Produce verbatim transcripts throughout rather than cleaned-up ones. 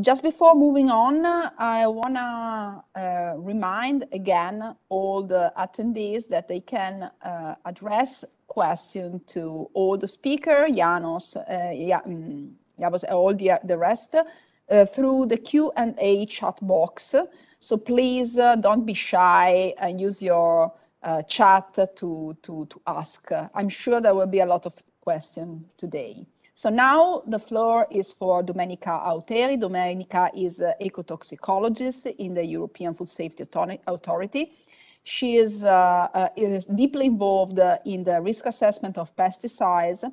Just before moving on, I want to uh, remind again all the attendees that they can uh, address questions to all the speakers, Janos, Javos, uh, all the, the rest, uh, through the Q and A chat box. So please uh, don't be shy and use your uh, chat to, to, to ask. I'm sure there will be a lot of questions today. So now the floor is for Domenica Auteri. Domenica is an ecotoxicologist in the European Food Safety Authority. She is, uh, uh, is deeply involved in the risk assessment of pesticides,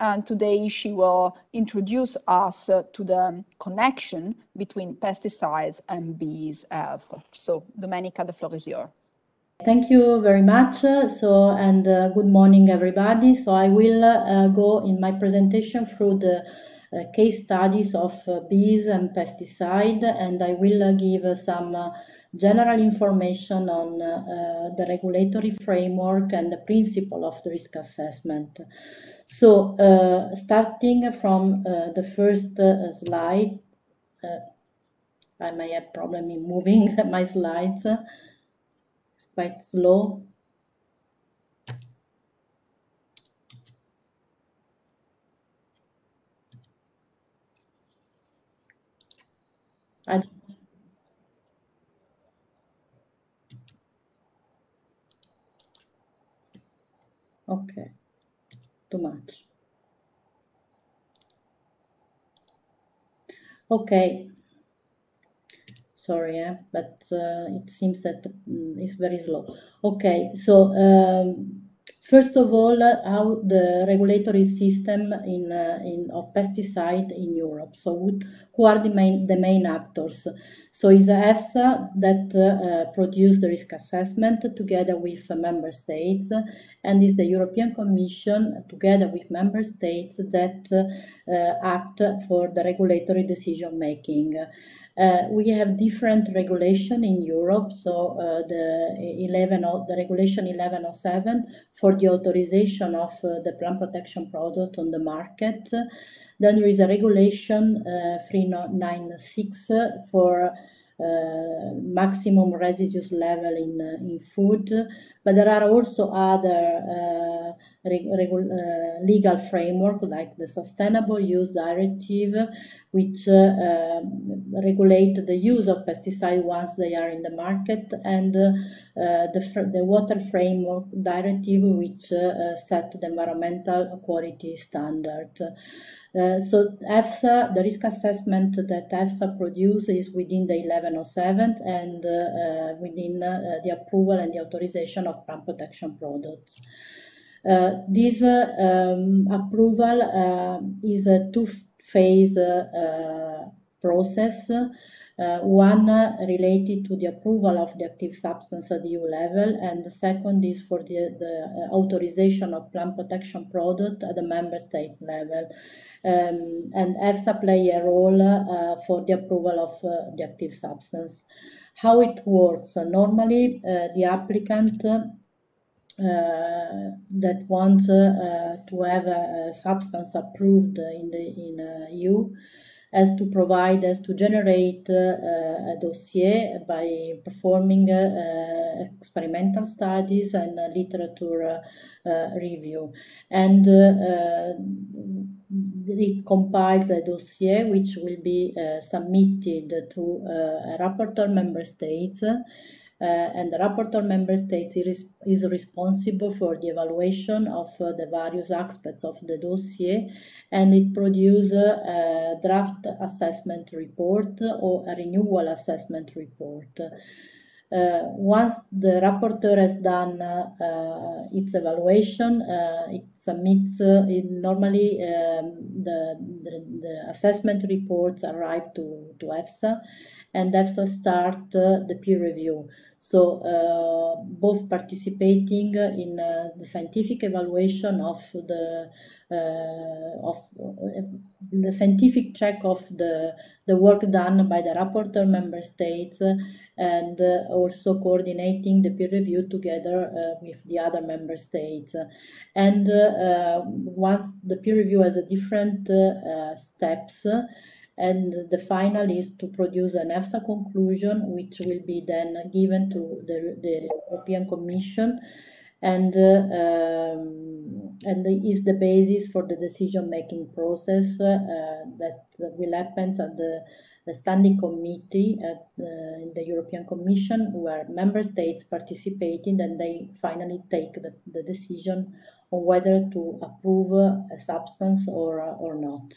and today she will introduce us to the connection between pesticides and bees' health. So Domenica, the floor is yours. Thank you very much. So, and uh, good morning, everybody. So I will uh, go in my presentation through the uh, case studies of uh, bees and pesticide, and I will uh, give uh, some uh, general information on uh, the regulatory framework and the principle of the risk assessment. So uh, starting from uh, the first uh, slide, uh, I may have a problem in moving my slides. Quite slow. I don't okay, too much. Okay. Sorry, eh? But uh, it seems that it's very slow. Okay, so um, first of all, uh, how the regulatory system in, uh, in of pesticide in Europe. So who are the main, the main actors? So it's EFSA that uh, produced the risk assessment together with uh, member states, and it's the European Commission together with member states that uh, act for the regulatory decision making. Uh, we have different regulation in Europe, so uh, the, eleven, the regulation eleven oh seven for the authorization of uh, the plant protection product on the market. Then there is a regulation uh, three nine six for Uh, maximum residues level in, uh, in food, but there are also other uh, reg uh, legal framework like the Sustainable Use Directive, which uh, uh, regulate the use of pesticides once they are in the market, and uh, uh, the, fr the Water Framework Directive, which uh, uh, set the environmental quality standard. Uh, so EFSA, the risk assessment that EFSA produces is within the eleven oh seven and uh, uh, within uh, the approval and the authorization of plant protection products. Uh, this uh, um, approval uh, is a two-phase uh, uh, process. Uh, one uh, related to the approval of the active substance at the E U level, and the second is for the, the uh, authorization of plant protection product at the member state level. Um, and EFSA play a role uh, for the approval of uh, the active substance. How it works? Uh, normally, uh, the applicant uh, Uh, that wants uh, uh, to have a, a substance approved in the in uh, E U has to provide, has to generate uh, a dossier by performing uh, experimental studies and uh, literature uh, uh, review, and uh, uh, it compiles a dossier which will be uh, submitted to uh, a rapporteur member state. Uh, and the rapporteur member states is, is responsible for the evaluation of uh, the various aspects of the dossier, and it produces a, a draft assessment report or a renewal assessment report. Uh, once the rapporteur has done uh, uh, its evaluation, uh, it submits, uh, it normally um, the, the, the assessment reports arrive to, to EFSA, and EFSA start uh, the peer review. So uh, both participating in uh, the scientific evaluation of the uh, of uh, the scientific check of the the work done by the rapporteur member states, uh, and uh, also coordinating the peer review together uh, with the other member states. And uh, uh, once the peer review has a different uh, uh, steps. and the final is to produce an EFSA conclusion, which will be then given to the, the European Commission, and uh, um, and is the basis for the decision-making process uh, that will happen at the, the standing committee at the, the European Commission, where member states participating, and they finally take the, the decision on whether to approve a substance or or not.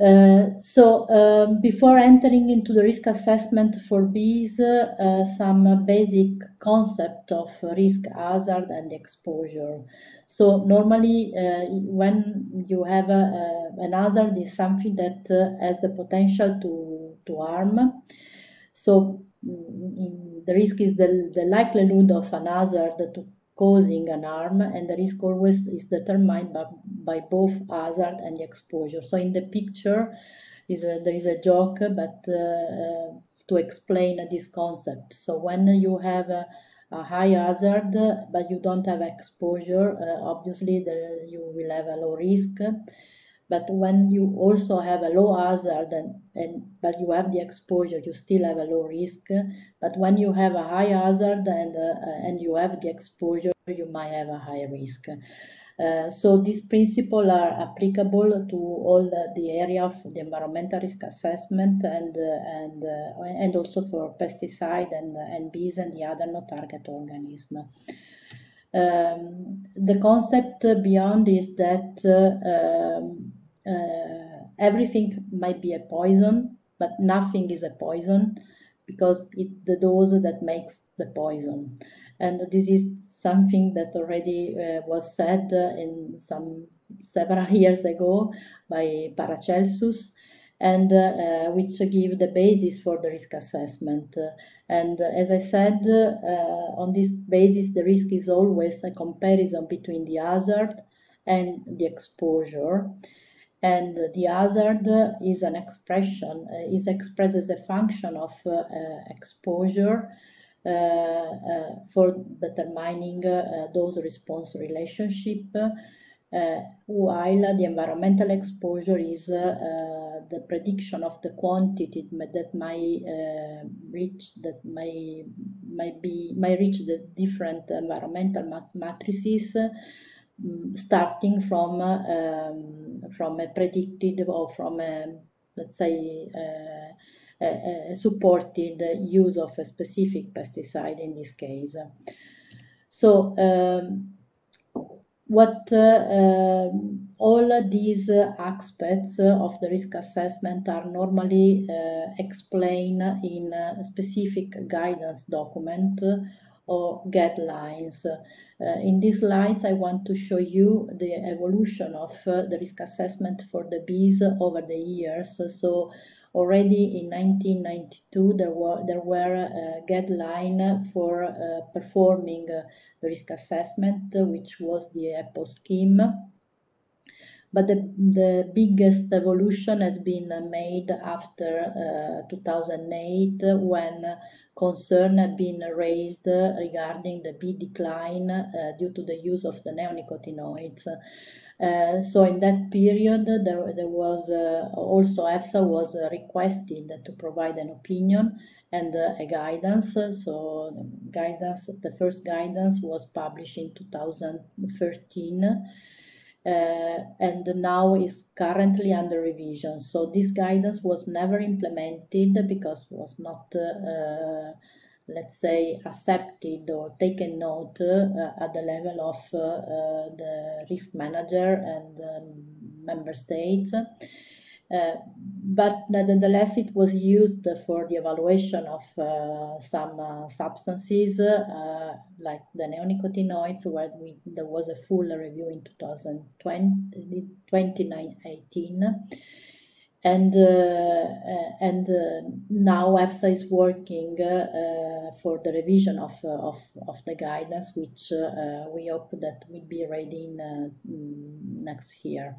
Uh, so uh, before entering into the risk assessment for bees, uh, some basic concept of risk hazard and exposure. So normally uh, when you have a, a, an hazard is something that uh, has the potential to, to harm. So in, the risk is the, the likelihood of an hazard to causing an harm, and the risk always is determined by, by both hazard and exposure. So in the picture is a, there is a joke, but uh, uh, to explain this concept. So when you have a, a high hazard but you don't have exposure, uh, obviously there, you will have a low risk. But when you also have a low hazard and, and but you have the exposure, you still have a low risk. But when you have a high hazard and uh, and you have the exposure, you might have a high risk. Uh, so these principles are applicable to all the, the area of the environmental risk assessment, and uh, and uh, and also for pesticide and and bees and the other no-target organism. Um, the concept beyond is that uh, um, uh, everything might be a poison, but nothing is a poison because it's the dose that makes the poison. And this is something that already uh, was said uh, in some several years ago by Paracelsus, and uh, which give the basis for the risk assessment. And uh, as I said, uh, on this basis, the risk is always a comparison between the hazard and the exposure. And the hazard is an expression, uh, is expressed as a function of uh, uh, exposure uh, uh, for determining uh, dose response relationship, Uh, while the environmental exposure is uh, uh, the prediction of the quantity that might uh, reach that might might be might reach the different environmental mat matrices, uh, starting from uh, um, from a predicted or from a, let's say uh, a, a supported use of a specific pesticide in this case. So. Um, What uh, uh, all these uh, aspects of the risk assessment are normally uh, explained in a specific guidance document or guidelines. Uh, in these slides, I want to show you the evolution of uh, the risk assessment for the bees over the years. So already in nineteen ninety-two, there were, there were uh, guidelines for uh, performing uh, the risk assessment, uh, which was the E P P O scheme. But the, the biggest evolution has been made after uh, two thousand eight, when concern had been raised regarding the bee decline uh, due to the use of the neonicotinoids. Uh, so in that period, there, there was uh, also EFSA was requested to provide an opinion and uh, a guidance. So guidance, the first guidance was published in two thousand thirteen. Uh, and now is currently under revision. So this guidance was never implemented because it was not, uh, let's say, accepted or taken note uh, at the level of uh, uh, the risk manager and um, member states. Uh, but nonetheless, it was used for the evaluation of uh, some uh, substances uh, like the neonicotinoids, where we, there was a full review in twenty eighteen. And, uh, and uh, now EFSA is working uh, for the revision of, of, of the guidance, which uh, we hope that will be ready in, uh, next year.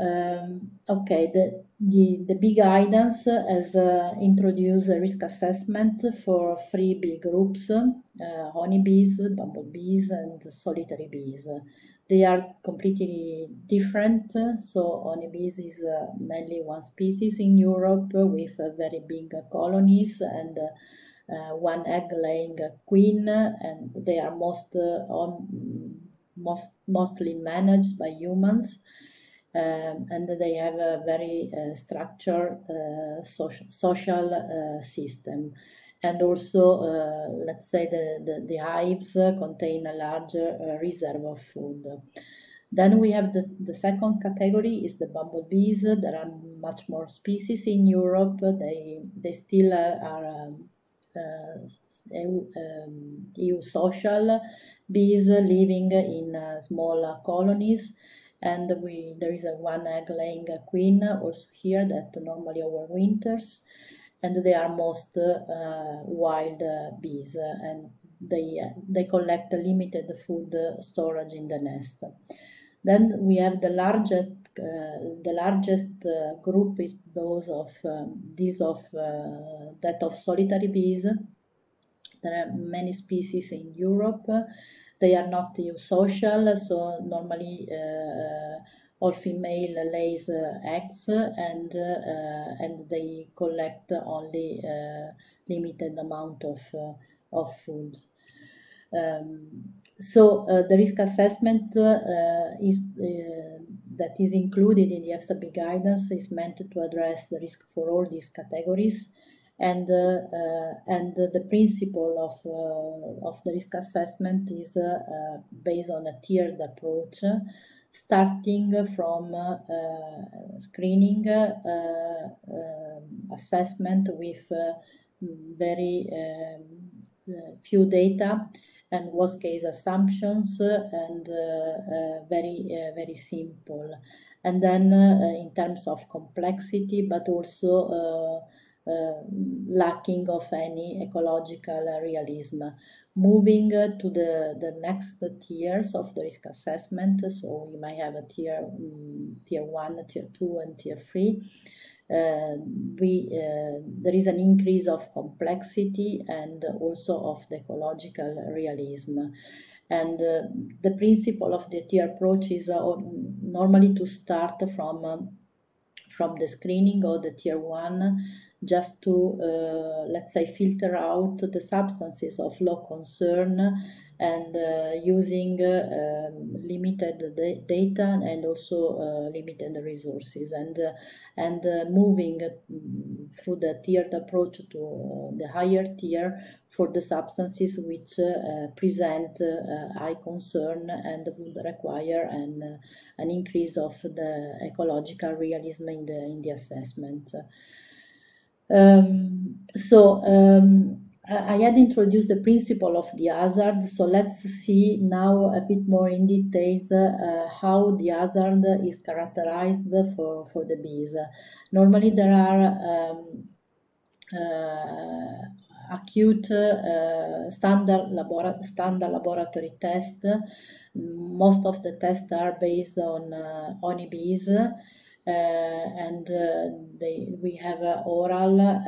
Um, okay, the, the, the big guidance has uh, introduced a risk assessment for three bee groups, uh, honeybees, bumblebees, and solitary bees. They are completely different. So honeybees is uh, mainly one species in Europe with uh, very big uh, colonies and uh, uh, one egg-laying uh, queen, and they are most uh, on, most mostly managed by humans, um, and they have a very uh, structured uh, social, social uh, system. And also, uh, let's say, the, the, the hives contain a larger uh, reserve of food. Then we have the, the second category is the bumblebees. There are much more species in Europe. They, they still uh, are uh, um, E U social bees living in uh, small colonies. And we, there is a one egg-laying queen also here that normally overwinters. And they are most uh, wild uh, bees, uh, and they, uh, they collect limited food uh, storage in the nest. Then we have the largest, uh, the largest uh, group is those of, um, these of, uh, that of solitary bees. There are many species in Europe. They are not eusocial, so normally uh, all female lays uh, eggs, and uh, and they collect only uh, limited amount of uh, of food. Um, so uh, the risk assessment uh, is uh, that is included in the E F S A guidance is meant to address the risk for all these categories, and uh, uh, and the principle of uh, of the risk assessment is uh, uh, based on a tiered approach, starting from uh, screening uh, uh, assessment with uh, very uh, few data and worst case assumptions, and uh, uh, very uh, very simple, and then uh, in terms of complexity, but also uh, Uh, lacking of any ecological realism. Moving uh, to the, the next tiers of the risk assessment, so we might have a tier, um, tier one, tier two, and tier three. Uh, we, uh, there is an increase of complexity and also of the ecological realism. And uh, the principle of the tier approach is uh, normally to start from uh, from the screening or the tier one, just to, uh, let's say, filter out the substances of low concern, and uh, using uh, um, limited da data and also uh, limited resources, and, uh, and uh, moving through the tiered approach to uh, the higher tier for the substances which uh, present uh, high concern and would require an, uh, an increase of the ecological realism in the, in the assessment. Um, so um, I had introduced the principle of the hazard, so let's see now a bit more in details uh, how the hazard is characterized for, for the bees. Normally there are um, uh, acute uh, standard, labora standard laboratory tests. Most of the tests are based on uh, honeybees. Uh, and uh, they, we have uh, oral uh,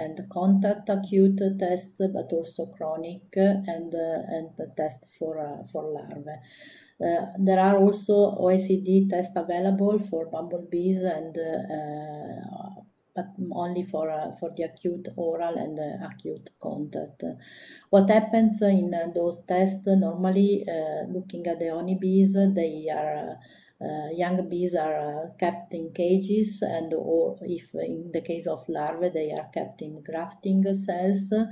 and contact acute test, but also chronic and, uh, and the test for, uh, for larvae. Uh, there are also O E C D tests available for bumblebees, and, uh, but only for, uh, for the acute oral and uh, acute contact. What happens in uh, those tests, normally uh, looking at the honeybees, they are uh, Uh, young bees are uh, kept in cages, and or if in the case of larvae they are kept in grafting cells. Uh,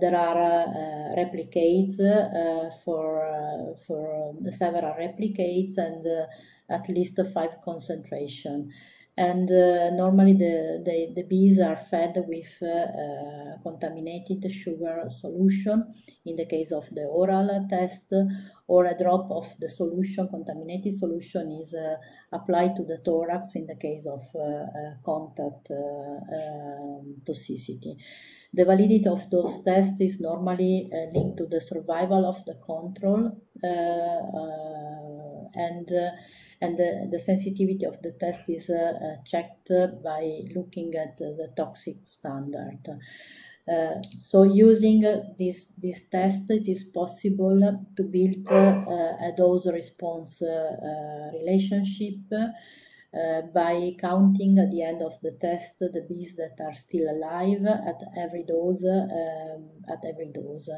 there are uh, replicates uh, for uh, for several replicates, and uh, at least five concentration. And uh, normally the, the, the bees are fed with uh, uh, contaminated sugar solution in the case of the oral test, or a drop of the solution, contaminated solution is uh, applied to the thorax in the case of uh, uh, contact uh, uh, toxicity. The validity of those tests is normally uh, linked to the survival of the control uh, uh, and, uh, and the, the sensitivity of the test is uh, uh, checked by looking at the toxic standard. Uh, so using uh, this, this test, it is possible to build uh, a dose-response uh, uh, relationship uh, by counting at the end of the test the bees that are still alive at every dose. Um, at every dose.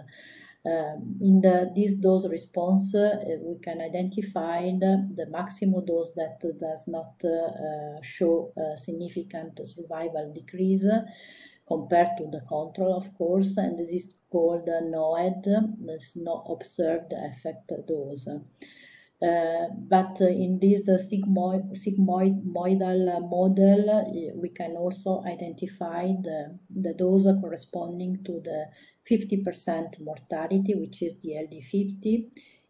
Um, in the, this dose response, uh, we can identify the, the maximum dose that does not uh, uh, show a significant survival decrease, compared to the control, of course, and this is called N O E D, there's no observed effect dose. Uh, but in this sigmoid, sigmoidal model, we can also identify the, the dose corresponding to the fifty percent mortality, which is the L D fifty,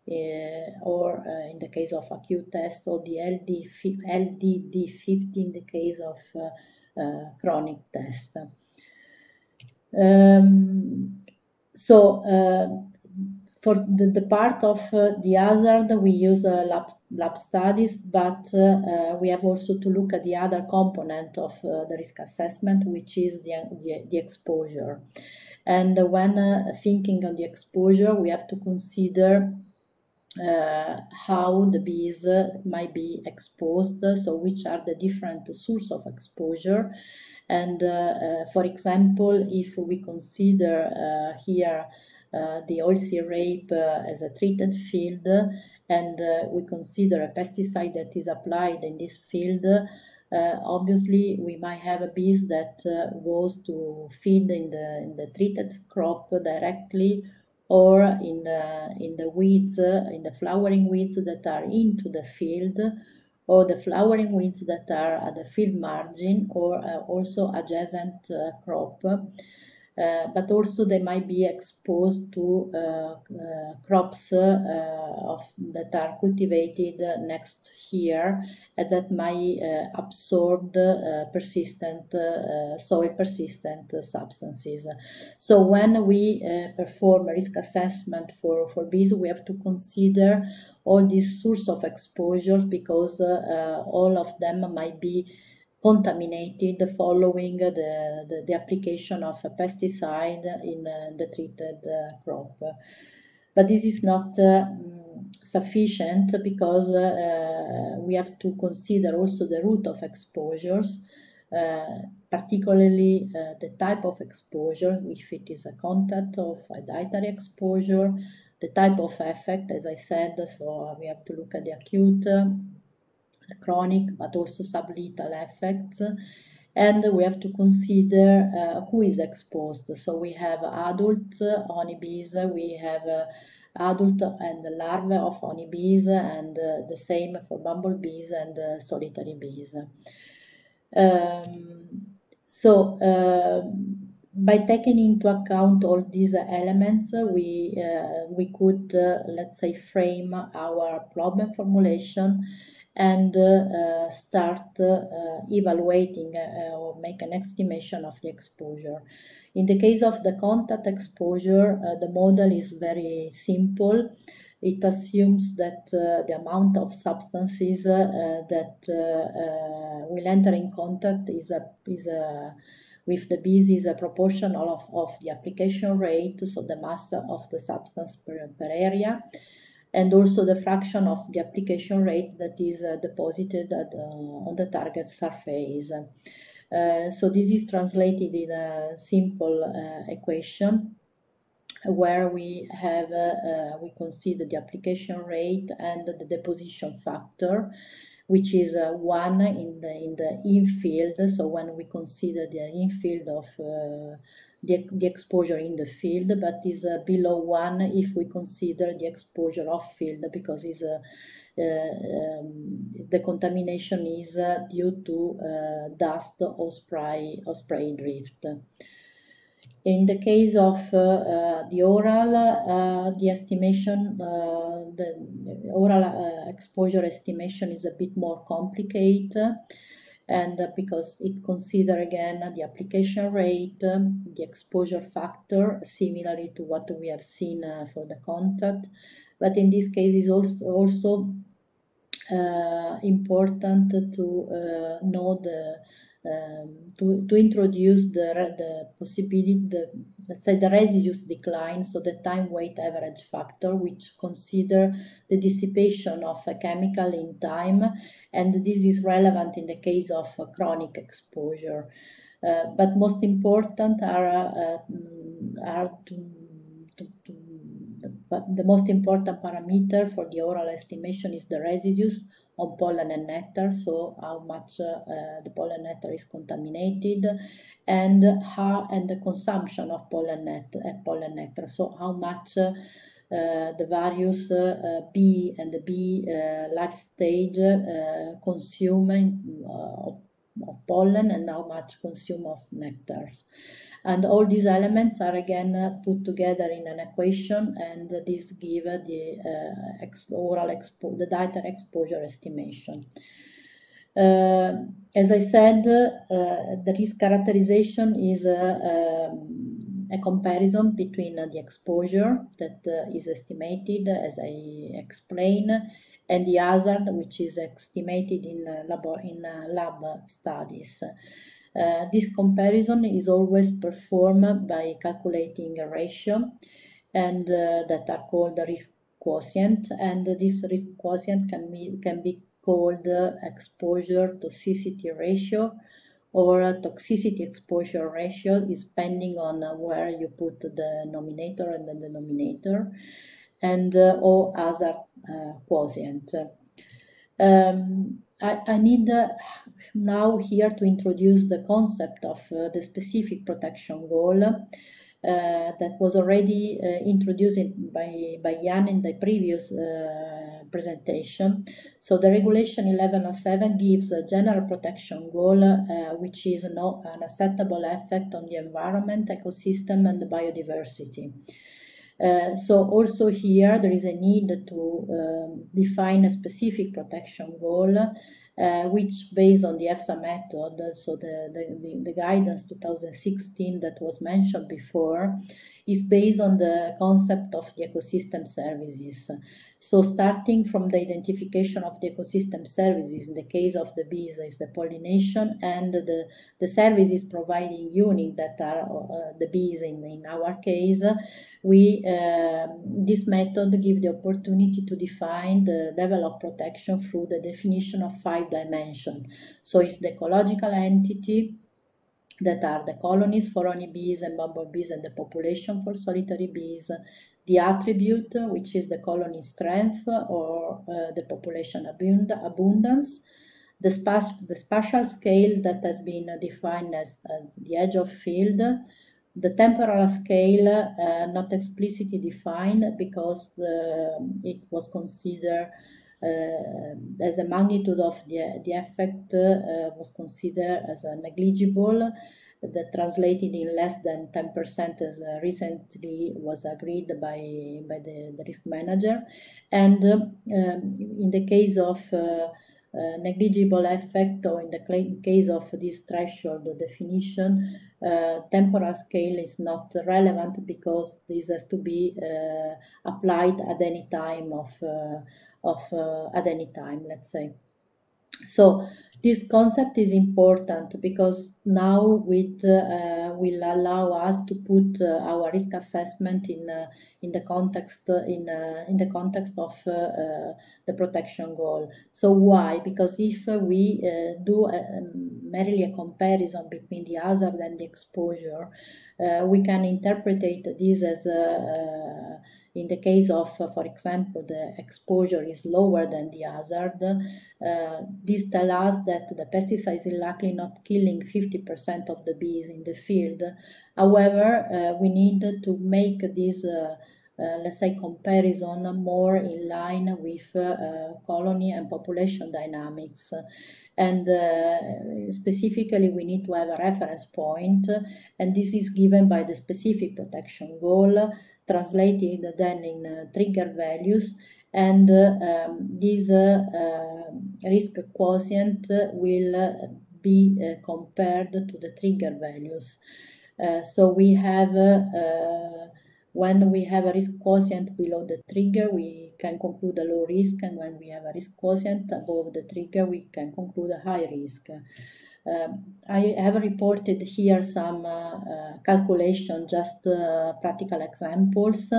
uh, or uh, in the case of acute test, or the L D, L D D fifty in the case of uh, Uh, chronic test. Um, so uh, for the, the part of uh, the hazard, we use uh, lab, lab studies, but uh, uh, we have also to look at the other component of uh, the risk assessment, which is the, the, the exposure. And when uh, thinking on the exposure, we have to consider Uh, how the bees uh, might be exposed, so which are the different sources of exposure. And uh, uh, for example, if we consider uh, here uh, the oilseed rape uh, as a treated field, and uh, we consider a pesticide that is applied in this field, Uh, obviously, we might have a bees that uh, goes to feed in the, in the treated crop directly, or in the, in the weeds, uh, in the flowering weeds that are into the field, or the flowering weeds that are at the field margin, or uh, also adjacent uh, crop. Uh, but also they might be exposed to uh, uh, crops uh, of, that are cultivated next year, and that might uh, absorb uh, persistent, uh, soil persistent substances. So when we uh, perform a risk assessment for, for bees, we have to consider all these sources of exposure, because uh, uh, all of them might be contaminated following the, the, the application of a pesticide in uh, the treated uh, crop. But this is not uh, sufficient, because uh, we have to consider also the route of exposures, uh, particularly uh, the type of exposure, if it is a contact of a dietary exposure, the type of effect, as I said, so we have to look at the acute, uh, chronic, but also sublethal effects, and we have to consider uh, who is exposed. So we have adult honeybees, we have uh, adult and larvae of honeybees, and uh, the same for bumblebees and uh, solitary bees. Um, so uh, by taking into account all these elements, we uh, we could uh, let's say frame our problem formulation, and uh, start uh, evaluating uh, or make an estimation of the exposure. In the case of the contact exposure, uh, the model is very simple. It assumes that uh, the amount of substances uh, that uh, uh, will enter in contact is a, is a, with the bees is a proportional of, of the application rate, so the mass of the substance per, per area, and also the fraction of the application rate that is uh, deposited at, uh, on the target surface. Uh, so this is translated in a simple uh, equation, where we have uh, uh, we consider the application rate and the deposition factor, which is uh, one in the in the in-field. So when we consider the in-field of uh, The, the exposure in the field, but is uh, below one if we consider the exposure off field, because is uh, uh, um, the contamination is uh, due to uh, dust or spray or spray drift. In the case of uh, uh, the oral, uh, the estimation, uh, the oral uh, exposure estimation is a bit more complicated, and because it consider again the application rate, the exposure factor, similarly to what we have seen uh, for the contact, but in this case is also also uh, important to uh, know the um, to, to introduce the, the possibility, the, let's say the residues decline, so the time weight average factor, which consider the dissipation of a chemical in time, and this is relevant in the case of chronic exposure. Uh, but most important are, uh, are to, to, to the most important parameter for the oral estimation is the residues on pollen and nectar, so how much uh, uh, the pollen nectar is contaminated, and how and the consumption of pollen, net, uh, pollen nectar, so how much uh, uh, the various uh, uh, bee and the bee uh, life stage uh, consume uh, of pollen and how much consume of nectars. And all these elements are again put together in an equation, and this gives the uh, exp oral expo the dietary exposure estimation. Uh, as I said, uh, the risk characterization is a, a, a comparison between the exposure that uh, is estimated, as I explained, and the hazard, which is estimated in uh, labo in uh, lab studies. Uh, this comparison is always performed by calculating a ratio, and uh, that are called the risk quotient, and this risk quotient can be, can be called uh, exposure toxicity ratio or a toxicity exposure ratio, depending on uh, where you put the numerator and the denominator, and uh, or hazard uh, quotient. Um, I, I need uh, now here to introduce the concept of uh, the specific protection goal uh, that was already uh, introduced by, by Jan in the previous uh, presentation. So the Regulation eleven oh seven gives a general protection goal, uh, which is no unacceptable effect on the environment, ecosystem, and biodiversity. Uh, so also here there is a need to um, define a specific protection goal, uh, which based on the EFSA method, so the, the, the guidance two thousand sixteen that was mentioned before, is based on the concept of the ecosystem services. So starting from the identification of the ecosystem services, in the case of the bees is the pollination, and the, the services providing unit that are uh, the bees in, in our case, we, uh, this method gives the opportunity to define the level of protection through the definition of five dimensions. So it's the ecological entity, that are the colonies for honey bees and bumblebees and the population for solitary bees, the attribute, which is the colony strength or uh, the population abund abundance, the, spa the spatial scale that has been defined as uh, the edge of field, the temporal scale uh, not explicitly defined because the, it was considered Uh, as a magnitude of the, the effect uh, was considered as a negligible, that translated in less than ten percent as uh, recently was agreed by, by the, the risk manager. And uh, um, in the case of uh, Uh, negligible effect, or in the case of this threshold definition, uh, temporal scale is not relevant because this has to be uh, applied at any time of, uh, of uh, at any time, let's say. So this concept is important because now with uh, will allow us to put uh, our risk assessment in uh, in the context uh, in uh, in the context of uh, uh, the protection goal. So why? Because if uh, we uh, do a, merely a comparison between the hazard and the exposure, uh, we can interpret this as a uh, in the case of, uh, for example, the exposure is lower than the hazard. Uh, this tells us that the pesticide is likely not killing fifty percent of the bees in the field. However, uh, we need to make this, uh, uh, let's say, comparison more in line with uh, uh, colony and population dynamics. And uh, specifically, we need to have a reference point, and this is given by the specific protection goal, translated then in uh, trigger values, and uh, um, this uh, uh, risk quotient will uh, be uh, compared to the trigger values. Uh, so we have, uh, uh, when we have a risk quotient below the trigger, we can conclude a low risk, and when we have a risk quotient above the trigger, we can conclude a high risk. Uh, I have reported here some uh, uh, calculation, just uh, practical examples.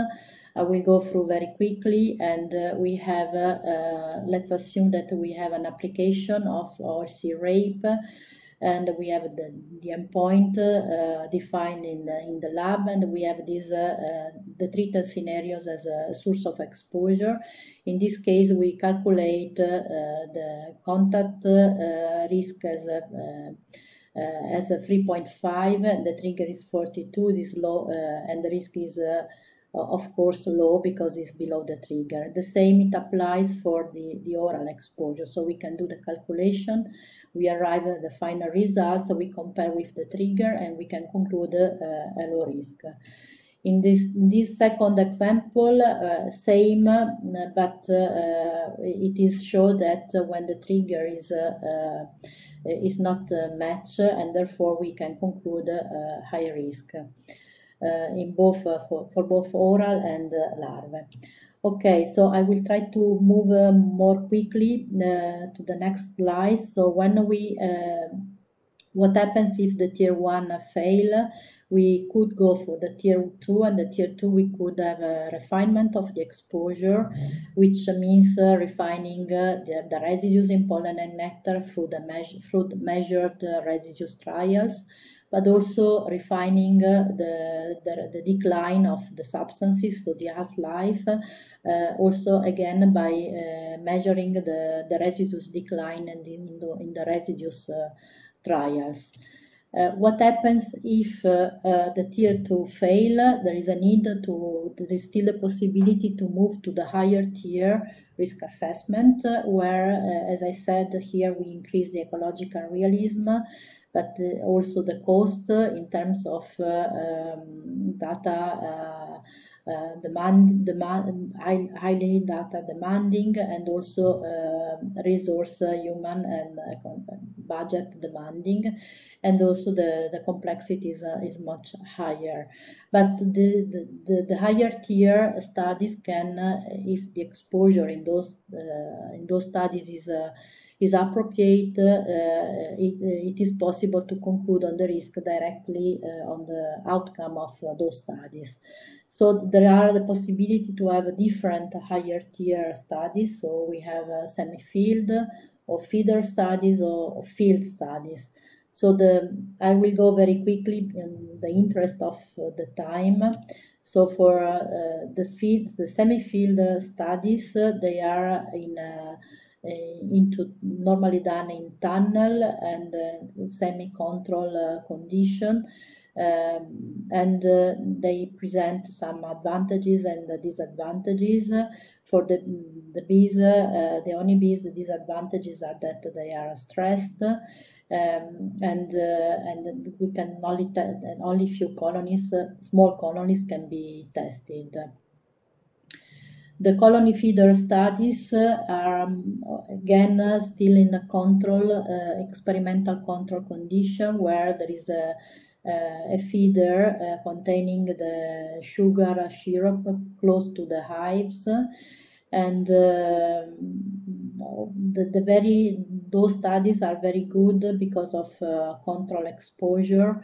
I will go through very quickly, and uh, we have, uh, uh, let's assume that we have an application of our C RAPE, and we have the, the endpoint uh, defined in the, in the lab, and we have these, uh, uh, the treated scenarios as a source of exposure. In this case, we calculate uh, the contact uh, risk as a, uh, uh, as a three point five, the trigger is forty-two, this low, uh, and the risk is, uh, of course, low because it's below the trigger. The same it applies for the, the oral exposure. So we can do the calculation, we arrive at the final results, we compare with the trigger, and we can conclude uh, a low risk. In this, in this second example, uh, same, but uh, it is shown that when the trigger is uh, uh, is not matched, and therefore we can conclude a high risk. Uh, in both uh, for, for both oral and uh, larvae. Okay, so I will try to move uh, more quickly uh, to the next slide. So when we, uh, what happens if the tier one fail? We could go for the tier two, and the tier two we could have a refinement of the exposure, which means uh, refining uh, the, the residues in pollen and nectar through the, measure, through the measured uh, residues trials, but also refining uh, the, the, the decline of the substances, so the half-life, uh, also again by uh, measuring the, the residues decline and in the, in the residues uh, trials. Uh, what happens if uh, uh, the tier two fail? There is a need to, there is still a possibility to move to the higher tier risk assessment, uh, where, uh, as I said, here we increase the ecological realism, but uh, also the cost uh, in terms of uh, um, data uh, uh, demand, demand, highly data demanding, and also uh, resource, uh, human and uh, budget demanding, and also the, the complexity is, uh, is much higher. But the, the, the, the higher tier studies can, uh, if the exposure in those, uh, in those studies is uh, is appropriate, uh, it, it is possible to conclude on the risk directly uh, on the outcome of uh, those studies. So there are the possibility to have different higher tier studies, so we have uh, semi-field or feeder studies or field studies. So the, I will go very quickly in the interest of uh, the time. So for uh, the fields, the semi-field uh, studies, uh, they are in uh, into normally done in tunnel and uh, semi-control uh, condition, um, and uh, they present some advantages and uh, disadvantages. For the, the bees, uh, the honey bees, the disadvantages are that they are stressed, um, and uh, and we can only only few colonies, uh, small colonies, can be tested. The colony feeder studies uh, are um, again uh, still in a control, uh, experimental control condition, where there is a, uh, a feeder uh, containing the sugar syrup close to the hives, and uh, the, the very those studies are very good because of uh, control exposure.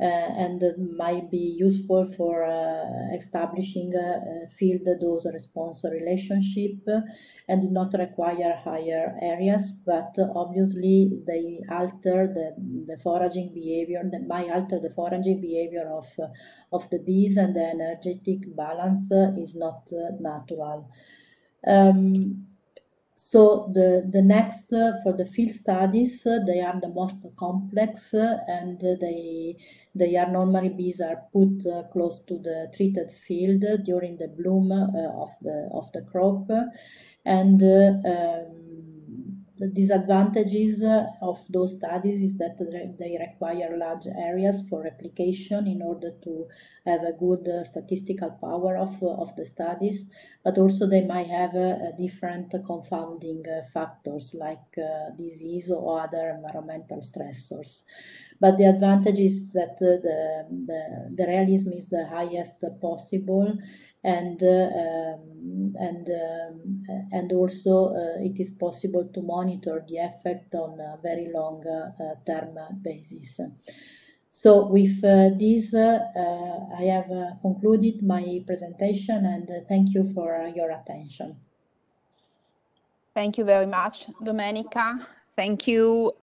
Uh, and uh, might be useful for uh, establishing a, a field dose response relationship, uh, and do not require higher areas, but uh, obviously they alter the, the foraging behavior, they might alter the foraging behavior of, uh, of the bees, and the energetic balance uh, is not uh, natural. Um, So the, the next, uh, for the field studies, uh, they are the most complex, uh, and they, they are normally bees are put uh, close to the treated field during the bloom uh, of, the, of the crop, and uh, um, the disadvantages of those studies is that they require large areas for replication in order to have a good uh, statistical power of, of the studies. But also they might have uh, different confounding uh, factors like uh, disease or other environmental stressors. But the advantage is that uh, the, the, the realism is the highest possible, and uh, um, and um, and also uh, it is possible to monitor the effect on a very long uh, term basis. So with uh, this, uh, uh, I have uh, concluded my presentation, and uh, thank you for your attention. Thank you very much, Domenica. Thank you